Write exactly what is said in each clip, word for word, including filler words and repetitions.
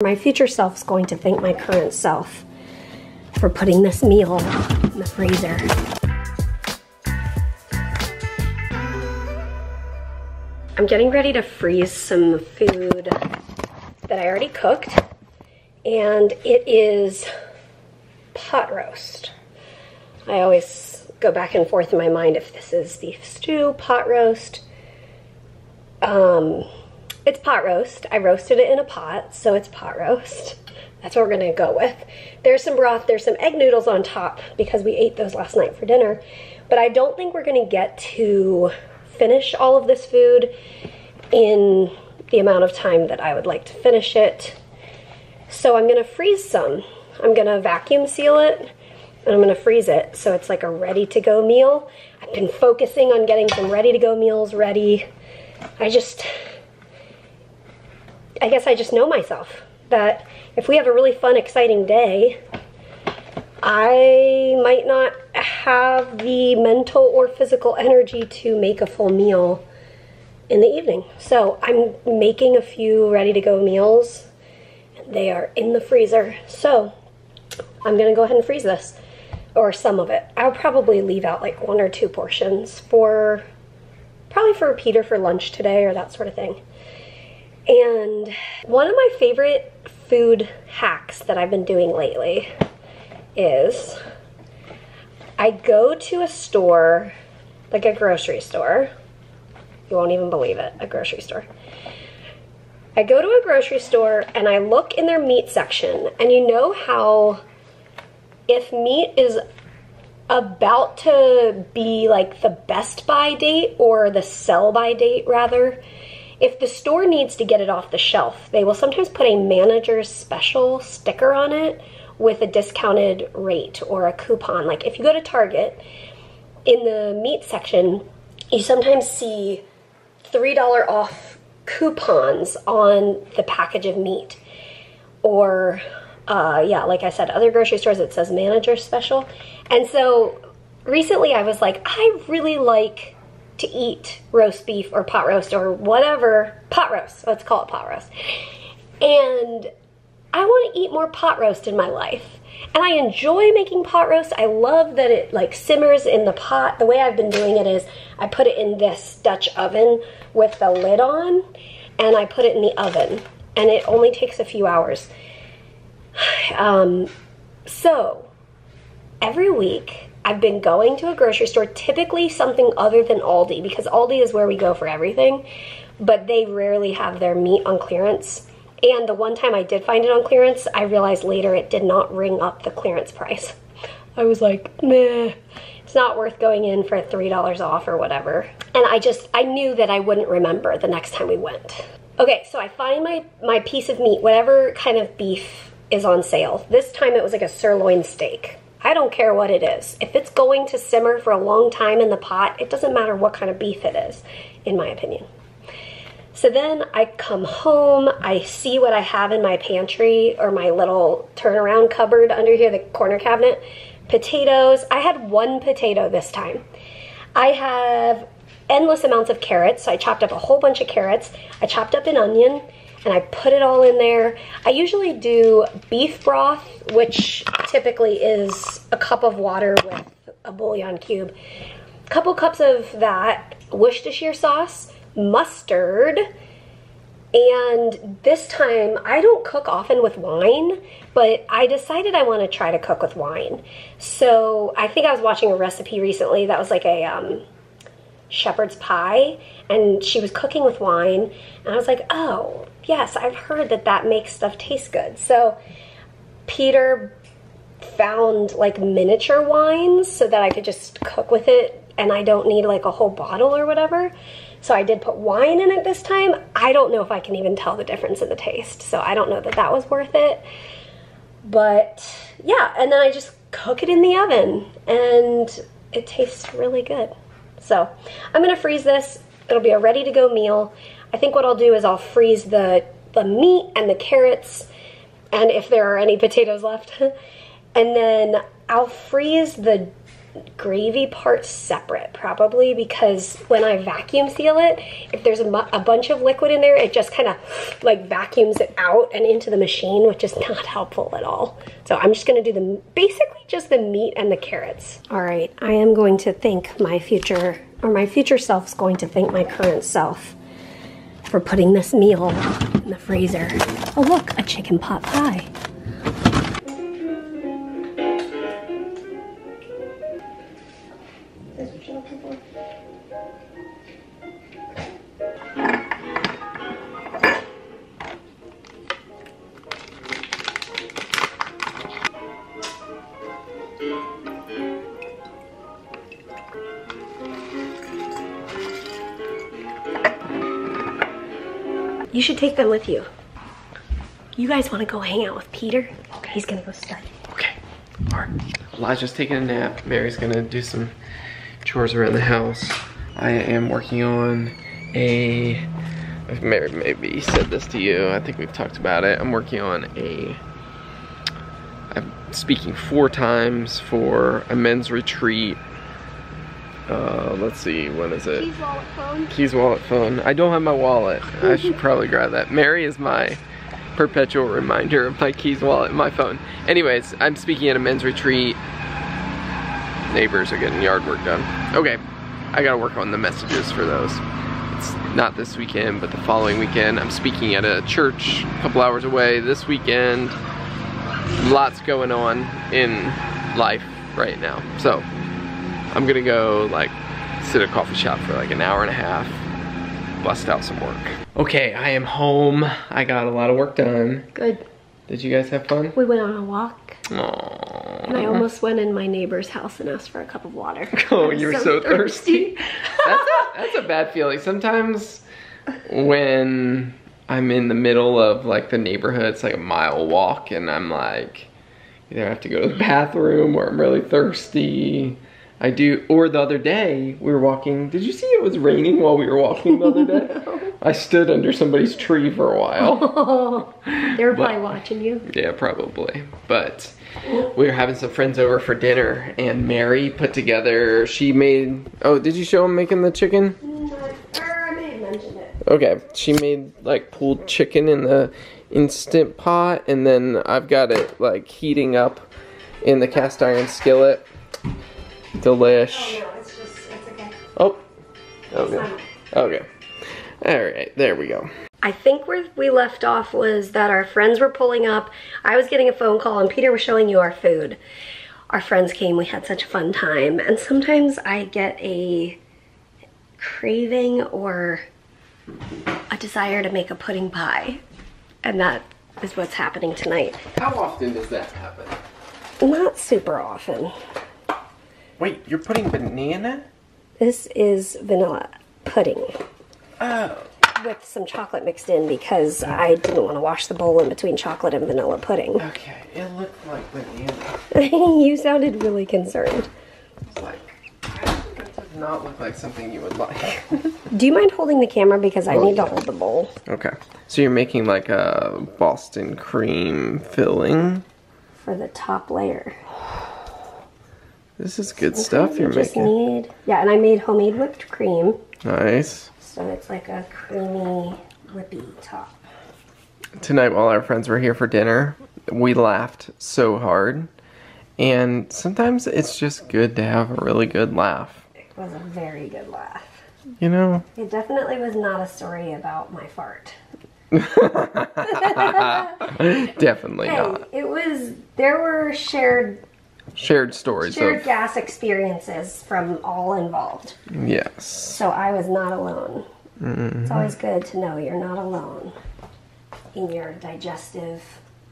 My future self is going to thank my current self for putting this meal in the freezer. I'm getting ready to freeze some food that I already cooked, and it is pot roast. I always go back and forth in my mind if this is beef stew, pot roast. Um, It's pot roast. I roasted it in a pot, so it's pot roast. That's what we're gonna go with. There's some broth, there's some egg noodles on top because we ate those last night for dinner, but I don't think we're gonna get to finish all of this food in the amount of time that I would like to finish it. So I'm gonna freeze some. I'm gonna vacuum seal it and I'm gonna freeze it so it's like a ready-to-go meal. I've been focusing on getting some ready-to-go meals ready. I just... I guess I just know myself, that if we have a really fun, exciting day, I might not have the mental or physical energy to make a full meal in the evening. So I'm making a few ready-to-go meals. They are in the freezer, so I'm going to go ahead and freeze this, or some of it. I'll probably leave out like one or two portions for, probably for Peter for lunch today or that sort of thing. And one of my favorite food hacks that I've been doing lately is I go to a store, like a grocery store. You won't even believe it, a grocery store. I go to a grocery store and I look in their meat section, and you know how if meat is about to be like the best buy date or the sell by date rather, if the store needs to get it off the shelf, they will sometimes put a manager's special sticker on it with a discounted rate or a coupon. Like if you go to Target, in the meat section, you sometimes see three dollar off coupons on the package of meat. Or, uh, yeah, like I said, other grocery stores, it says manager's special. And so recently I was like, I really like to eat roast beef or pot roast or whatever, pot roast, let's call it pot roast. And I want to eat more pot roast in my life. And I enjoy making pot roast. I love that it like simmers in the pot. The way I've been doing it is I put it in this Dutch oven with the lid on, and I put it in the oven, and it only takes a few hours. Um, so every week, I've been going to a grocery store, typically something other than Aldi, because Aldi is where we go for everything, but they rarely have their meat on clearance. And the one time I did find it on clearance, I realized later it did not ring up the clearance price. I was like, meh, it's not worth going in for three dollars off or whatever. And I just, I knew that I wouldn't remember the next time we went. Okay, so I find my, my piece of meat, whatever kind of beef is on sale. This time it was like a sirloin steak. I don't care what it is. If it's going to simmer for a long time in the pot, it doesn't matter what kind of beef it is, in my opinion. So then I come home, I see what I have in my pantry, or my little turnaround cupboard under here, the corner cabinet. Potatoes. I had one potato this time. I have endless amounts of carrots, so I chopped up a whole bunch of carrots. I chopped up an onion, and I put it all in there. I usually do beef broth, which typically is a cup of water with a bouillon cube. A couple cups of that, Worcestershire sauce, mustard, and this time I don't cook often with wine, but I decided I want to try to cook with wine. So I think I was watching a recipe recently that was like a um, shepherd's pie, and she was cooking with wine, and I was like, oh, yes, I've heard that that makes stuff taste good. So Peter found like miniature wines so that I could just cook with it and I don't need like a whole bottle or whatever. So I did put wine in it this time. I don't know if I can even tell the difference in the taste. So I don't know that that was worth it. But yeah, and then I just cook it in the oven and it tastes really good. So I'm gonna freeze this. It'll be a ready-to-go meal. I think what I'll do is I'll freeze the, the meat and the carrots, and if there are any potatoes left, and then I'll freeze the gravy part separate, probably because when I vacuum seal it, if there's a, a bunch of liquid in there, it just kind of like vacuums it out and into the machine, which is not helpful at all. So I'm just gonna do the basically just the meat and the carrots. All right, I am going to thank my future, or my future self's going to thank my current self for putting this meal in the freezer. Oh look, a chicken pot pie. You should take them with you. You guys want to go hang out with Peter? Okay. He's gonna go study. Okay. All right. Elijah's taking a nap. Mary's gonna do some chores around the house. I am working on a. Mary maybe said this to you. I think we've talked about it. I'm working on a. I'm speaking four times for a men's retreat. Uh, let's see, when is it? Keys, wallet, phone. Keys, wallet, phone. I don't have my wallet. I should probably grab that. Mary is my perpetual reminder of my keys, wallet, and my phone. Anyways, I'm speaking at a men's retreat. Neighbors are getting yard work done. Okay, I gotta work on the messages for those. It's not this weekend, but the following weekend. I'm speaking at a church a couple hours away this weekend. Lots going on in life right now, so. I'm gonna go like sit at a coffee shop for like an hour and a half, bust out some work. Okay, I am home. I got a lot of work done. Good. Did you guys have fun? We went on a walk. Aww. And I almost went in my neighbor's house and asked for a cup of water. Oh, you were so, so thirsty. thirsty. That's, a, that's a bad feeling. Sometimes when I'm in the middle of like the neighborhood, it's like a mile walk and I'm like, either I have to go to the bathroom or I'm really thirsty. I do, or the other day, we were walking, did you see it was raining while we were walking the other day? No. I stood under somebody's tree for a while. Oh, they were but, probably watching you. Yeah, probably. But we were having some friends over for dinner, and Mary put together, she made, oh, did you show them making the chicken? No, I may have mentioned it. Okay, she made like pulled chicken in the Instant Pot, and then I've got it like heating up in the cast iron skillet. Delish. Oh, no, it's just, it's okay. Oh, okay. Okay. All right, there we go. I think where we left off was that our friends were pulling up. I was getting a phone call and Peter was showing you our food. Our friends came, we had such a fun time. And sometimes I get a craving or a desire to make a pudding pie. And that is what's happening tonight. How often does that happen? Not super often. Wait, you're putting banana? This is vanilla pudding. Oh. With some chocolate mixed in because I didn't want to wash the bowl in between chocolate and vanilla pudding. Okay, it looked like banana. You sounded really concerned. Like, that does not look like something you would like. Do you mind holding the camera because I oh, need yeah. to hold the bowl? Okay, so you're making like a Boston cream filling? For the top layer. This is good Sometimes stuff you're you just making. Need, yeah, and I made homemade whipped cream. Nice. So it's like a creamy, whippy top. Tonight, while our friends were here for dinner, we laughed so hard. And sometimes it's just good to have a really good laugh. It was a very good laugh. You know? It definitely was not a story about my fart. Definitely hey, not. It was, there were shared... Shared stories. Shared of, gas experiences from all involved. Yes. So I was not alone. Mm-hmm. It's always good to know you're not alone in your digestive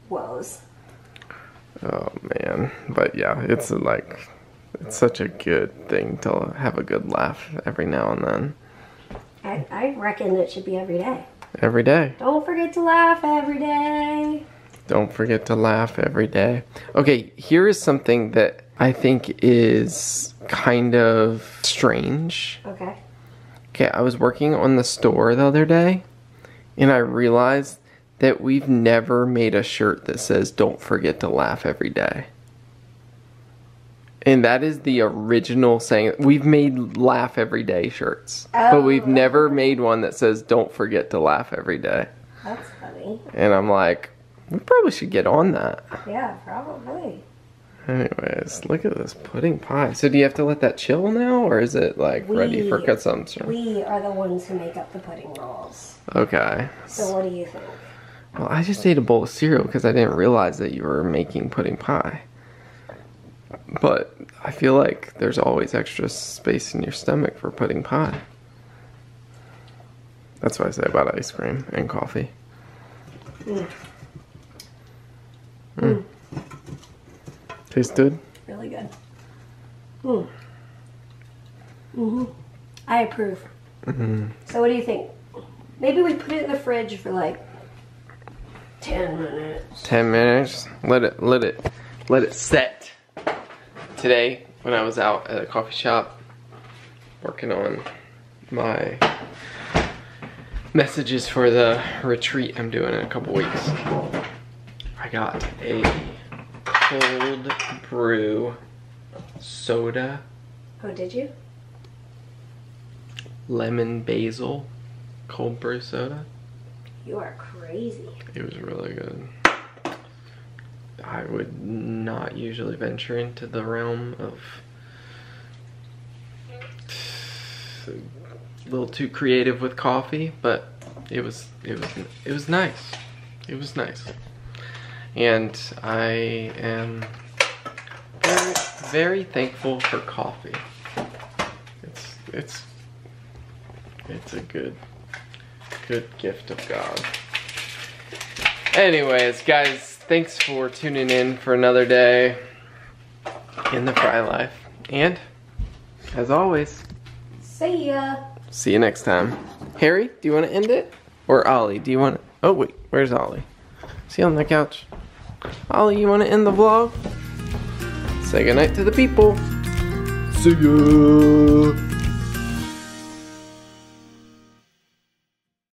woes. Oh, man. But yeah, it's like, it's such a good thing to have a good laugh every now and then. I, I reckon it should be every day. Every day. Don't forget to laugh every day. Don't forget to laugh every day. Okay, here is something that I think is kind of strange. Okay. Okay, I was working on the store the other day, and I realized that we've never made a shirt that says, don't forget to laugh every day. And that is the original saying. We've made laugh every day shirts. Oh. But we've never made one that says, don't forget to laugh every day. That's funny. And I'm like, we probably should get on that. Yeah, probably. Anyways, look at this pudding pie. So do you have to let that chill now, or is it like we, ready for consumption? We are the ones who make up the pudding rolls. Okay. So what do you think? Well, I just ate a bowl of cereal because I didn't realize that you were making pudding pie. But I feel like there's always extra space in your stomach for pudding pie. That's what I say about ice cream and coffee. Mm. Mm. Tastes good? Really good. Mm. Mm-hmm. I approve. Mm-hmm. So what do you think? Maybe we put it in the fridge for like ten minutes. Ten minutes? Let it let it let it set. Today, when I was out at a coffee shop working on my messages for the retreat I'm doing in a couple weeks, I got a cold brew soda. Oh, did you? Lemon basil cold brew soda. You are crazy. It was really good. I would not usually venture into the realm of a little too creative with coffee, but it was it was it was nice. It was nice. And I am very, very thankful for coffee. It's it's it's a good good gift of God. Anyways, guys, thanks for tuning in for another day in the Frey Life. And, as always, see ya. See you next time. Harry, do you want to end it? Or Ollie, do you want to... Oh, wait. Where's Ollie? Is he on the couch? Ollie, you want to end the vlog? Say goodnight to the people. See ya.